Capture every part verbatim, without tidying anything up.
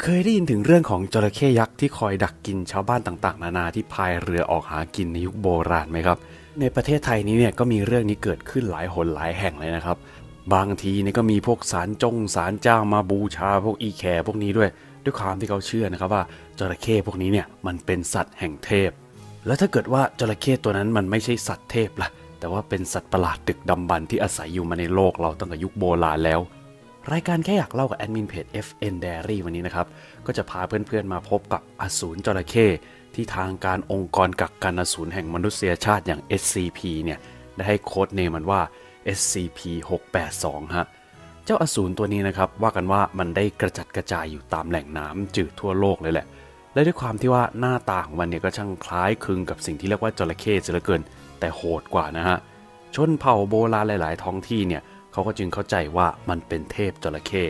เคยได้ยินถึงเรื่องของจระเข้ยักษ์ที่คอยดักกินชาวบ้านต่างๆนานาที่พายเรือออกหากินในยุคโบราณไหมครับในประเทศไทยนี้เนี่ยก็มีเรื่องนี้เกิดขึ้นหลายหนหลายแห่งเลยนะครับบางทีนี่ก็มีพวกศาลจงศาลเจ้ามาบูชาพวกอีแขพวกนี้ด้วยด้วยความที่เขาเชื่อนะครับว่าจระเข้พวกนี้เนี่ยมันเป็นสัตว์แห่งเทพแล้วถ้าเกิดว่าจระเข้ตัวนั้นมันไม่ใช่สัตว์เทพล่ะแต่ว่าเป็นสัตว์ประหลาดดึกดำบรรพ์ที่อาศัยอยู่มาในโลกเราตั้งแต่ยุคโบราณแล้วรายการแค่อยากเล่ากับแอดมินเพจ เอฟ เอ็น Dairy วันนี้นะครับก็จะพาเพื่อนๆมาพบกับอสูรจระเข้ที่ทางการองค์กรกักกันอสูรแห่งมนุษยชาติอย่าง เอส ซี พี เนี่ยได้ให้โค้ดเนมมันว่า เอส ซี พี หกแปดสอง ฮะเจ้าอสูรตัวนี้นะครับว่ากันว่ามันได้กระจัดกระจายอยู่ตามแหล่งน้ำจืดทั่วโลกเลยแหละและด้วยความที่ว่าหน้าตาของมันเนี่ยก็ช่างคล้ายคลึงกับสิ่งที่เรียกว่าจระเข้เสียเหลือเกินแต่โหดกว่านะฮะชนเผ่าโบราณหลายๆท้องที่เนี่ยเขาก็จึงเข้าใจว่ามันเป็นเทพจระเข้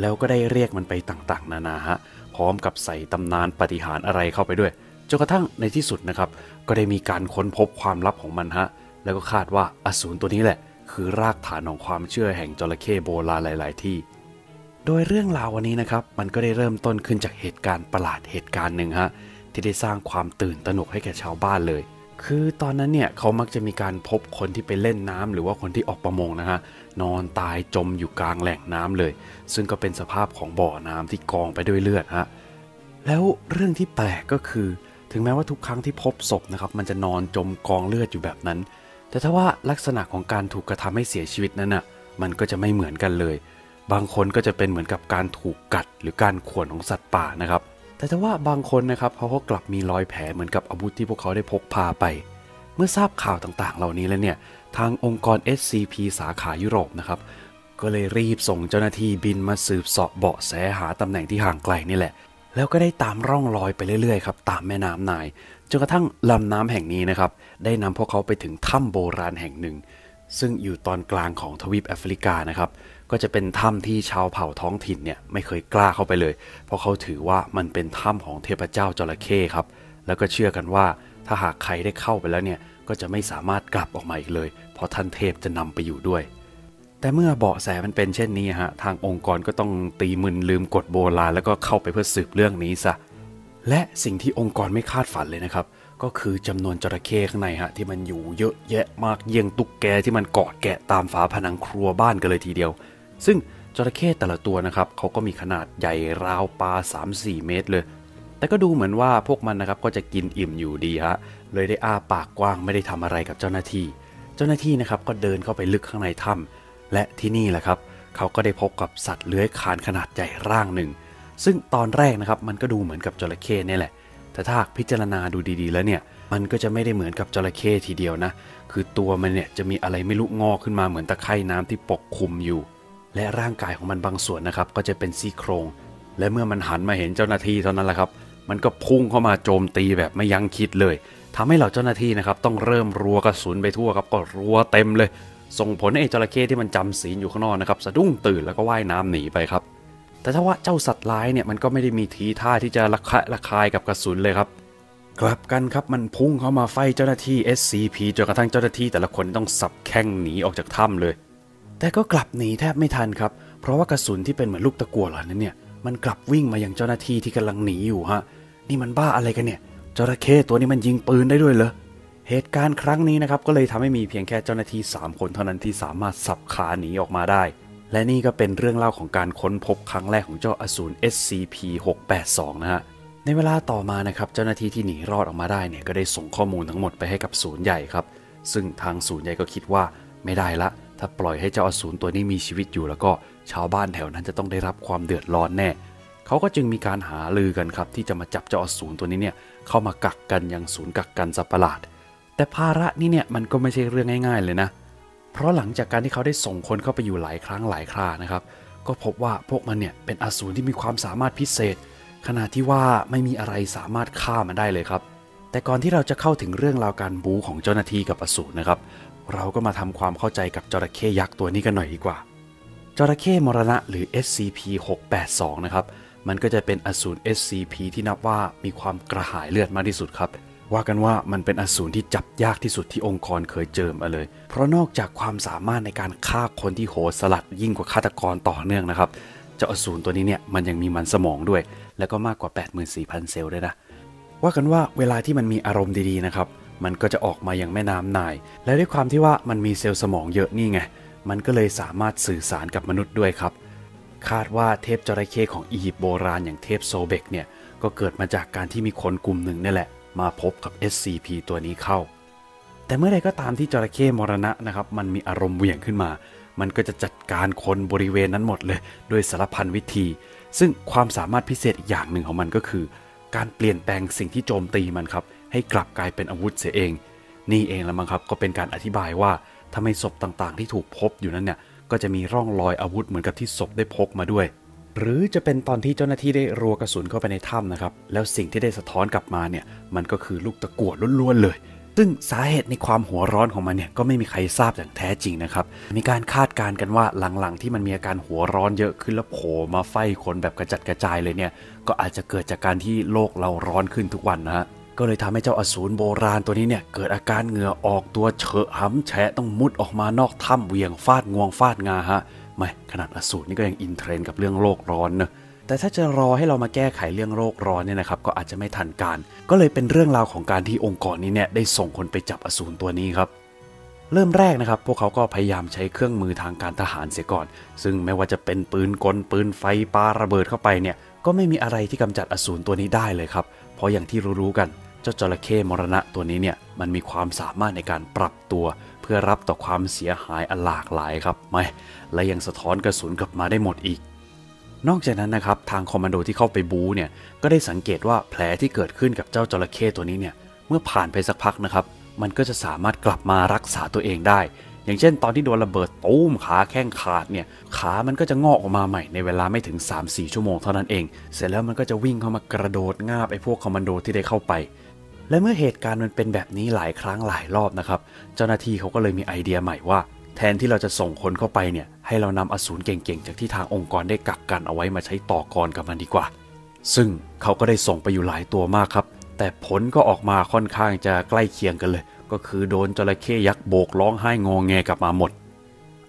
แล้วก็ได้เรียกมันไปต่างๆนานาฮะพร้อมกับใส่ตำนานปาฏิหาริย์อะไรเข้าไปด้วยจนกระทั่งในที่สุดนะครับก็ได้มีการค้นพบความลับของมันฮะแล้วก็คาดว่าอสูรตัวนี้แหละคือรากฐานของความเชื่อแห่งจระเข้โบราณหลายๆที่โดยเรื่องราววันนี้นะครับมันก็ได้เริ่มต้นขึ้นจากเหตุการณ์ประหลาดเหตุการณ์หนึ่งฮะที่ได้สร้างความตื่นตระหนกให้แก่ชาวบ้านเลยคือตอนนั้นเนี่ยเขามักจะมีการพบคนที่ไปเล่นน้ำหรือว่าคนที่ออกประมงนะฮะนอนตายจมอยู่กลางแหล่งน้ำเลยซึ่งก็เป็นสภาพของบ่อน้ำที่กองไปด้วยเลือดฮะแล้วเรื่องที่แปลกก็คือถึงแม้ว่าทุกครั้งที่พบศพนะครับมันจะนอนจมกองเลือดอยู่แบบนั้นแต่ถ้าว่าลักษณะของการถูกกระทำให้เสียชีวิตนั้นน่ะมันก็จะไม่เหมือนกันเลยบางคนก็จะเป็นเหมือนกับการถูกกัดหรือการข่วนของสัตว์ป่านะครับแต่ถ้าว่าบางคนนะครับเขาก็กลับมีรอยแผลเหมือนกับอาวุธที่พวกเขาได้พกพาไปเมื่อทราบข่าวต่างๆเหล่านี้แล้วเนี่ยทางองค์กร เอส ซี พี สาขายุโรปนะครับก็เลยรีบส่งเจ้าหน้าที่บินมาสืบเสาะเบาะแสหาตำแหน่งที่ห่างไกลนี่แหละแล้วก็ได้ตามร่องรอยไปเรื่อยๆครับตามแม่น้ำไนล์จนกระทั่งลำน้ำแห่งนี้นะครับได้นำพวกเขาไปถึงถ้ำโบราณแห่งหนึ่งซึ่งอยู่ตอนกลางของทวีปแอฟริกานะครับก็จะเป็นถ้ำที่ชาวเผ่าท้องถิ่นเนี่ยไม่เคยกล้าเข้าไปเลยเพราะเขาถือว่ามันเป็นถ้ำของเทพเจ้าจระเข้ครับแล้วก็เชื่อกันว่าถ้าหากใครได้เข้าไปแล้วเนี่ยก็จะไม่สามารถกลับออกมาอีกเลยเพราะท่านเทพจะนำไปอยู่ด้วยแต่เมื่อเบาะแสมันเป็นเช่นนี้ฮะทางองค์กรก็ต้องตีมึนลืมกฎโบราณแล้วก็เข้าไปเพื่อสืบเรื่องนี้ซะและสิ่งที่องค์กรไม่คาดฝันเลยนะครับก็คือจำนวนจระเข้ข้างในฮะที่มันอยู่เยอะแยะมากเยี่ยงตุ๊กแกที่มันเกาะแกะตามฝาผนังครัวบ้านกันเลยทีเดียวซึ่งจระเข้แต่ละตัวนะครับเขาก็มีขนาดใหญ่ราวปลา สามถึงสี่ เมตรเลยแต่ก็ดูเหมือนว่าพวกมันนะครับก็จะกินอิ่มอยู่ดีฮะเลยได้อ้าปากกว้างไม่ได้ทำอะไรกับเจ้าหน้าที่เจ้าหน้าที่นะครับก็เดินเข้าไปลึกข้างในถ้ำและที่นี่แหละครับเขาก็ได้พบกับสัตว์เลื้อยคลานขนาดใหญ่ร่างหนึ่งซึ่งตอนแรกนะครับมันก็ดูเหมือนกับจระเข้นี่แหละแต่ถ้าพิจารณาดูดีๆแล้วเนี่ยมันก็จะไม่ได้เหมือนกับจระเข้ทีเดียวนะคือตัวมันเนี่ยจะมีอะไรไม่รู้งอกขึ้นมาเหมือนตะไคร่น้ำที่ปกคลุมอยู่และร่างกายของมันบางส่วนนะครับก็จะเป็นซี่โครงและเมื่อมันหันมาเห็นเจ้าหน้าที่เท่านั้นแหละครับมันก็พุ่งเข้ามาโจมตีแบบไม่ยั้งคิดเลยทำให้เหล่าเจ้าหน้าที่นะครับต้องเริ่มรัวกระสุนไปทั่วครับก็รัวเต็มเลยส่งผลให้จระเข้ที่มันจำศีลอยู่ข้างนอกนะครับสะดุ้งตื่นแล้วก็ว่ายน้ำหนีไปครับแต่ถ้าว่าเจ้าสัตว์ร้ายเนี่ยมันก็ไม่ได้มีทีท่าที่จะระคะระคายกับกระสุนเลยครับกลับกันครับมันพุ่งเข้ามาไฟเจ้าหน้าที่ เอส ซี พี จนกระทั่งเจ้าหน้าที่แต่ละคนต้องสับแข้งหนีออกจากถ้ำเลยแต่ก็กลับหนีแทบไม่ทันครับเพราะว่ากระสุนที่เป็นเหมือนลูกตะกั่วเหล่านั้นเนี่ยมันกลับวิ่งมายังเจ้าหน้าที่ที่กำลังหนีอยู่ฮะนี่มันบ้าอะไรกันเนี่ยจระเข้ตัวนี้มันยิงปืนได้ด้วยเหรอเหตุการณ์ครั้งนี้นะครับก็เลยทำให้มีเพียงแค่เจ้าหน้าที่สามคนเท่านั้นที่สามารถสับขาหนีออกมาได้และนี่ก็เป็นเรื่องเล่าของการค้นพบครั้งแรกของเจ้าอสูร เอส ซี พี หกแปดสอง นะฮะในเวลาต่อมานะครับเจ้าหน้าที่ที่หนีรอดออกมาได้เนี่ยก็ได้ส่งข้อมูลทั้งหมดไปให้กับศูนย์ใหญ่ครับซึ่งทางศูนย์ใหญ่ก็คิดว่าไม่ได้ละถ้าปล่อยให้เจ้าอสูรตัวนี้มีชีวิตอยู่แล้วก็ชาวบ้านแถวนั้นจะต้องได้รับความเดือดร้อนแน่เขาก็จึงมีการหาลือกันครับที่จะมาจับเจ้าอสูรตัวนี้เนี่ยเข้ามากักกันยังศูนย์กักกันสัตว์ประหลาดแต่ภาระนี่เนี่ยมันก็ไม่ใช่เรื่องง่ายๆเลยนะเพราะหลังจากการที่เขาได้ส่งคนเข้าไปอยู่หลายครั้งหลายครานะครับก็พบว่าพวกมันเนี่ยเป็นอสูรที่มีความสามารถพิเศษขนาดที่ว่าไม่มีอะไรสามารถฆ่ามันได้เลยครับแต่ก่อนที่เราจะเข้าถึงเรื่องราวการบู๊ของเจ้าหน้าที่กับอสูรนะครับเราก็มาทำความเข้าใจกับจระเข้ยักษ์ตัวนี้กันหน่อยดีกว่าจระเข้มรณะหรือ เอส ซี พี หกแปดสอง นะครับมันก็จะเป็นอสูร เอส ซี พี ที่นับว่ามีความกระหายเลือดมากที่สุดครับว่ากันว่ามันเป็นอสูรที่จับยากที่สุดที่องค์กรเคยเจอมาเลยเพราะนอกจากความสามารถในการฆ่าคนที่โหดสลัดยิ่งกว่าฆาตกรต่อเนื่องนะครับจ จ้าอสูรตัวนี้เนี่ยมันยังมีมันสมองด้วยแล้วก็มากกว่า แปดหมื่นสี่พัน เซลล์เลยนะว่ากันว่าเวลาที่มันมีอารมณ์ดีๆนะครับมันก็จะออกมาอย่างแม่น้ำไนล์และด้วยความที่ว่ามันมีเซลล์สมองเยอะนี่ไงมันก็เลยสามารถสื่อสารกับมนุษย์ด้วยครับคาดว่าเทพจระเข้ของอียิปต์โบราณอย่างเทพโซเบกเนี่ยก็เกิดมาจากการที่มีคนกลุ่มหนึ่งนี่แหละมาพบกับ เอส ซี พี ตัวนี้เข้าแต่เมื่อใดก็ตามที่จระเข้มรณะนะครับมันมีอารมณ์เหวี่ยงขึ้นมามันก็จะจัดการคนบริเวณนั้นหมดเลยโดยสารพันวิธีซึ่งความสามารถพิเศษอีกอย่างหนึ่งของมันก็คือการเปลี่ยนแปลงสิ่งที่โจมตีมันครับให้กลับกลายเป็นอาวุธเสียเองนี่เองละมั้งครับก็เป็นการอธิบายว่าทำไมศพต่างๆที่ถูกพบอยู่นั้นเนี่ยก็จะมีร่องรอยอาวุธเหมือนกับที่ศพได้พกมาด้วยหรือจะเป็นตอนที่เจ้าหน้าที่ได้รัวกระสุนเข้าไปในถ้ำนะครับแล้วสิ่งที่ได้สะท้อนกลับมาเนี่ยมันก็คือลูกตะกั่วล้วนๆเลยซึ่งสาเหตุในความหัวร้อนของมันเนี่ยก็ไม่มีใครทราบอย่างแท้จริงนะครับมีการคาดการณ์กันว่าหลังๆที่มันมีอาการหัวร้อนเยอะขึ้นแล้วโผล่มาไฟคนแบบกระจัดกระจายเลยเนี่ยก็อาจจะเกิดจากการที่โลกเราร้อนขึ้นทุกวันนะฮะก็เลยทำให้เจ้าอสูรโบราณตัวนี้เนี่ยเกิดอาการเหงื่อออกตัวเฉอะห้ำแฉะต้องมุดออกมานอกถ้ำเวียงฟาดงวงฟาดงาฮะไม่ขนาดอสูรนี่ก็ยังอินเทรนกับเรื่องโลกร้อนนะแต่ถ้าจะรอให้เรามาแก้ไขเรื่องโลกร้อนเนี่ยนะครับก็อาจจะไม่ทันการก็เลยเป็นเรื่องราวของการที่องค์กรนี้เนี่ยได้ส่งคนไปจับอสูรตัวนี้ครับเริ่มแรกนะครับพวกเขาก็พยายามใช้เครื่องมือทางการทหารเสียก่อนซึ่งไม่ว่าจะเป็นปืนกลปืนไฟปาระเบิดเข้าไปเนี่ยก็ไม่มีอะไรที่กำจัดอสูรตัวนี้ได้เลยครับเพราะอย่างที่รู้ๆกันเจ้าจระเข้มรณะตัวนี้เนี่ยมันมีความสามารถในการปรับตัวเพื่อรับต่อความเสียหายอันหลากหลายครับไม่และยังสะท้อนกระสุนกลับมาได้หมดอีกนอกจากนั้นนะครับทางคอมมานโดที่เข้าไปบู๊เนี่ยก็ได้สังเกตว่าแผลที่เกิดขึ้นกับเจ้าจระเข้ตัวนี้เนี่ยเมื่อผ่านไปสักพักนะครับมันก็จะสามารถกลับมารักษาตัวเองได้อย่างเช่นตอนที่โดนระเบิดตูมขาแข้งขาดเนี่ยขามันก็จะงอกออกมาใหม่ในเวลาไม่ถึง สามถึงสี่ ชั่วโมงเท่านั้นเองเสร็จแล้วมันก็จะวิ่งเข้ามากระโดดงาบไอ้พวกคอมมานโดที่ได้เข้าไปและเมื่อเหตุการณ์มันเป็นแบบนี้หลายครั้งหลายรอบนะครับเจ้าหน้าที่เขาก็เลยมีไอเดียใหม่ว่าแทนที่เราจะส่งคนเข้าไปเนี่ยให้เรานำอสูรเก่งๆจากที่ทางองค์กรได้กักกันเอาไว้มาใช้ต่อกรกับมันดีกว่าซึ่งเขาก็ได้ส่งไปอยู่หลายตัวมากครับแต่ผลก็ออกมาค่อนข้างจะใกล้เคียงกันเลยก็คือโดนจระเข้ยักษ์โบกร้องไห้งอแงกลับมาหมดเ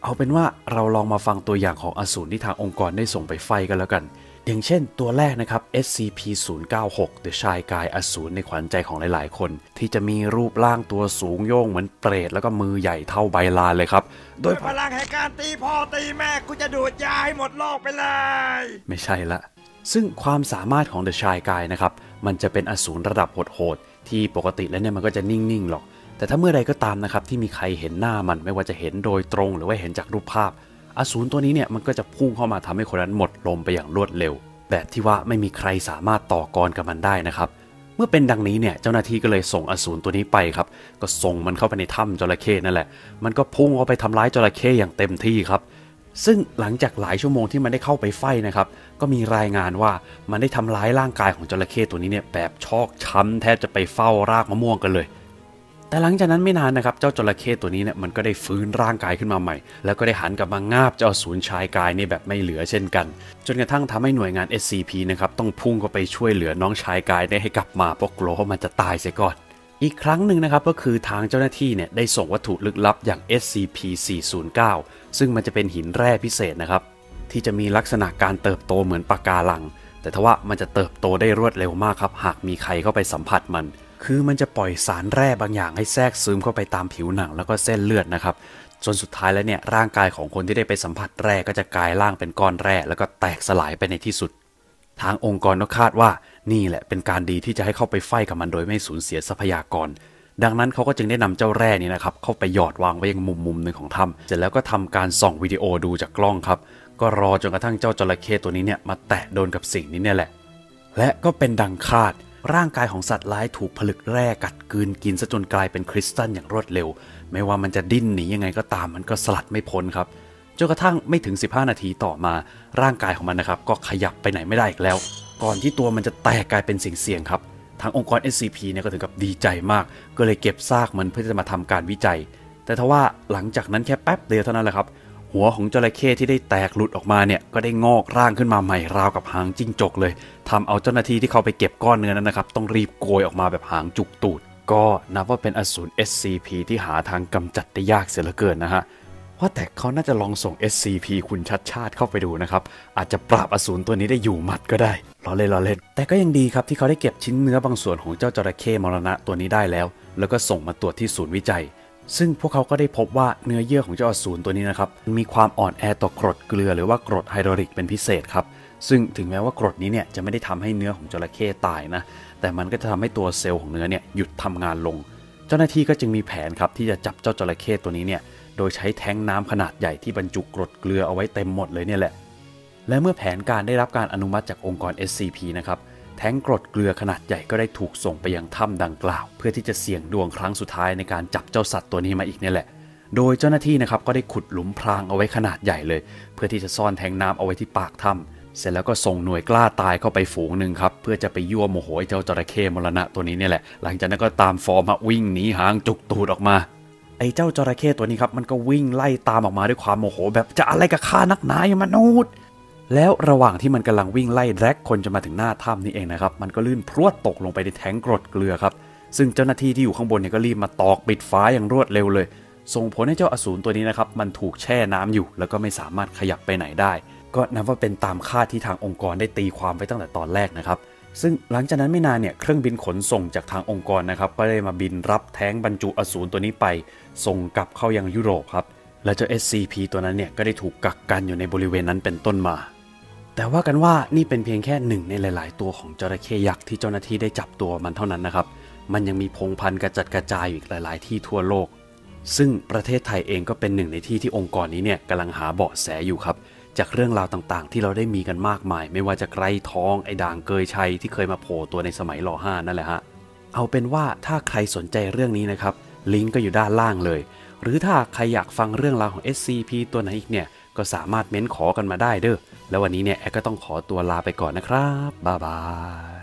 อาเป็นว่าเราลองมาฟังตัวอย่างของอสูรที่ทางองค์กรได้ส่งไปไฟกันแล้วกันอย่างเช่นตัวแรกนะครับ เอส ซี พี ศูนย์ เก้าหก หรือชายกายอสูรในขวัญใจของหลายๆคนที่จะมีรูปร่างตัวสูงโย่งเหมือนเปรตแล้วก็มือใหญ่เท่าใบลานเลยครับโดยพลังแห่งการตีพ่อตีแม่กูจะดูดยาให้หมดโลกไปเลยไม่ใช่ละซึ่งความสามารถของเดอะชายกายนะครับมันจะเป็นอสูรระดับโหดๆที่ปกติแล้วเนี่ยมันก็จะนิ่งๆหรอกแต่ถ้าเมื่อใดก็ตามนะครับที่มีใครเห็นหน้ามันไม่ว่าจะเห็นโดยตรงหรือว่าเห็นจากรูปภาพอสูรตัวนี้เนี่ยมันก็จะพุ่งเข้ามาทำให้คนนั้นหมดลมไปอย่างรวดเร็วแบบที่ว่าไม่มีใครสามารถต่อกรกับมันได้นะครับเมื่อเป็นดังนี้เนี่ยเจ้าหน้าที่ก็เลยส่งอสูรตัวนี้ไปครับก็ส่งมันเข้าไปในถ้ำจระเข้นั่นแหละมันก็พุ่งเข้าไปทำร้ายจระเข้อย่างเต็มที่ครับซึ่งหลังจากหลายชั่วโมงที่มันได้เข้าไปไฟนะครับก็มีรายงานว่ามันได้ทำร้ายร่างกายของจระเข้ตัวนี้เนี่ยแบบชอกช้ำแทบจะไปเฝ้ารากมะม่วงกันเลยแต่หลังจากนั้นไม่นานนะครับเจ้าจระเข้ตัวนี้เนี่ยมันก็ได้ฟื้นร่างกายขึ้นมาใหม่แล้วก็ได้หันกลับมางาบเจ้าอสูรชายกายนี่แบบไม่เหลือเช่นกันจนกระทั่งทำให้หน่วยงาน เอส ซี พี นะครับต้องพุ่งเข้าไปช่วยเหลือน้องชายกายได้ให้กลับมาเพราะกลัวว่ามันจะตายเสียก่อนอีกครั้งหนึ่งนะครับก็คือทางเจ้าหน้าที่เนี่ยได้ส่งวัตถุลึกลับอย่าง เอส ซี พี สี่ศูนย์เก้า ซึ่งมันจะเป็นหินแร่พิเศษนะครับที่จะมีลักษณะการเติบโตเหมือนปะการังแต่ทว่ามันจะเติบโตได้รวดเร็วมากครับหากมีใครเข้าไปสัมผัสมันคือมันจะปล่อยสารแร่บางอย่างให้แทรกซึมเข้าไปตามผิวหนังแล้วก็เส้นเลือดนะครับจนสุดท้ายแล้วเนี่ยร่างกายของคนที่ได้ไปสัมผัสแร่ก็จะกลายร่างเป็นก้อนแร่แล้วก็แตกสลายไปในที่สุดทางองค์กรก็คาดว่านี่แหละเป็นการดีที่จะให้เข้าไปไฟกับมันโดยไม่สูญเสียทรัพยากรดังนั้นเขาก็จึงได้นำเจ้าแร่นี้นะครับเข้าไปหยอดวางไว้ยังมุมมุมหนึ่งของถ้ำเสร็จแล้วก็ทำการส่องวิดีโอดูจากกล้องครับก็รอจนกระทั่งเจ้าจระเข้ตัวนี้เนี่ยมาแตะโดนกับสิ่งนี้เนี่ยแหละและก็เป็นดังคาดร่างกายของสัตว์ร้ายถูกผลึกแร่กัดกืนกินซะจนกลายเป็นคริสตัลอย่างรวดเร็วไม่ว่ามันจะดิ้นหนียังไงก็ตามมันก็สลัดไม่พ้นครับจนกระทั่งไม่ถึงสิบห้านาทีต่อมาร่างกายของมันนะครับก็ขยับไปไหนไม่ได้อีกแล้วก่อนที่ตัวมันจะแตกกลายเป็นสิ่งเสี่ยงครับทางองค์กร เอส ซี พี เนี่ยก็ถึงกับดีใจมากก็เลยเก็บซากมันเพื่อจะมาทำการวิจัยแต่ทว่าหลังจากนั้นแค่แป๊บเดียวเท่านั้นแหละครับหัวของจระเข้ที่ได้แตกหลุดออกมาเนี่ยก็ได้งอกร่างขึ้นมาใหม่ราวกับหางจิ้งจกเลยทำเอาเจ้าหน้าที่ที่เขาไปเก็บก้อนเนื้อนั้นนะครับต้องรีบโกยออกมาแบบหางจุกตูดก็นับว่าเป็นอสูร เอส ซี พี ที่หาทางกำจัดได้ยากเสียเหลือเกินนะฮะพ ว่าแต่เขาน่าจะลองส่ง เอส ซี พี คุณชัดชาติเข้าไปดูนะครับอาจจะปราบอสูรตัวนี้ได้อยู่หมัดก็ได้ล้อเล่นล้อเล่นแต่ก็ยังดีครับที่เขาได้เก็บชิ้นเนื้อบางส่วนของเจ้าจระเข้มรณะตัวนี้ได้แล้วแล้วก็ส่งมาตรวจที่ศูนย์วิจัยซึ่งพวกเขาก็ได้พบว่าเนื้อเยื่อของเจ้าอสูรตัวนี้นะครับมีความอ่อนแอต่อกรดเกลือหรือว่ากรดไฮดรอลิกเป็นพิเศษครับซึ่งถึงแม้ว่ากรดนี้เนี่ยจะไม่ได้ทำให้เนื้อของจระเข้ตายนะแต่มันก็จะทำให้ตัวเซลล์ของเนื้อเนี่ยหยุดทำงานลงเจ้าหน้าที่ก็จึงมีแผนครับที่จะจับเจ้าจระเข้ตัวนี้เนี่ยโดยใช้แท้งน้ำขนาดใหญ่ที่บรรจุกรดเกลือเอาไว้เต็มหมดเลยเนี่ยแหละและเมื่อแผนการได้รับการอนุมัติจากองค์กร เอส ซี พี นะครับแท้งกรดเกลือขนาดใหญ่ก็ได้ถูกส่งไปยังถ้ำดังกล่าวเพื่อที่จะเสี่ยงดวงครั้งสุดท้ายในการจับเจ้าสัตว์ตัวนี้มาอีกเนี่ยแหละโดยเจ้าหน้าที่นะครับก็ได้ขุดหลุมพรางเอาไว้ขนาดใหญ่เลยเพื่อที่จะซ่อนแท้งน้ำเอาไว้ที่ปากถ้ำเสร็จแล้วก็ส่งหน่วยกล้าตายเข้าไปฝูงหนึ่งครับเพื่อจะไปยั่วโมโหเจ้าจระเข้มรณะตัวนี้เนี่ยแหละหลังจากนั้นก็ตามฟอร์มวิ่งหนีหางจุกตูดออกมาไอ้เจ้าจระเข้ตัวนี้ครับมันก็วิ่งไล่ตามออกมาด้วยความโมโหแบบจะอะไรกับข้านักหนาอย่ามนุษย์แล้วระหว่างที่มันกำลังวิ่งไล่แร็กคนจะมาถึงหน้าถ้ำนี่เองนะครับมันก็ลื่นพรวดตกลงไปในแท้งกรดเกลือครับซึ่งเจ้าหน้าที่ที่อยู่ข้างบนเนี่ยก็รีบมาตอกปิดฝาอย่างรวดเร็วเลยส่งผลให้เจ้าอสูรตัวนี้นะครับมันถูกแช่น้ำอยู่แล้วก็ไม่สามารถขยับไปไหนได้ก็นับว่าเป็นตามคาดที่ทางองค์กรได้ตีความไว้ตั้งแต่ตอนแรกนะครับซึ่งหลังจากนั้นไม่นานเนี่ยเครื่องบินขนส่งจากทางองค์กรนะครับก็ได้มาบินรับแท้งบรรจุอสูรตัวนี้ไปส่งกลับเข้ายังยุโรปครับและเจ้า เอส ซี พี ตัวนั้นเนี่ยก็ได้ถูกกักกันอยู่ในบริเวณนั้นเป็นต้นมาแต่ว่ากันว่านี่เป็นเพียงแค่หนึ่งในหลายๆตัวของจระเข้ยักษ์ที่เจ้าหน้าที่ได้จับตัวมันเท่านั้นนะครับมันยังมีพงพันธุ์กระจัดกระจายอยู่อีกหลายๆที่ทั่วโลกซึ่งประเทศไทยเองก็เป็นหนึ่งในที่ที่องค์กรนี้เนี่ยกำลังหาเบาะแสอยู่ครับจากเรื่องราวต่างๆที่เราได้มีกันมากมายไม่ว่าจะไกรทองไอ้ด่างเกยชัยที่เคยมาโผล่ตัวในสมัยรอห้านั่นแหละฮะเอาเป็นว่าถ้าใครสนใจเรื่องนี้นะครับลิงก์ก็อยู่ด้านล่างเลยหรือถ้าใครอยากฟังเรื่องราวของ เอส ซี พี ตัวไหนอีกเนี่ยก็สามารถเม้นขอกันมาได้เด้อแล้ววันนี้เนี่ยแอดก็ต้องขอตัวลาไปก่อนนะครับบ๊ายบาย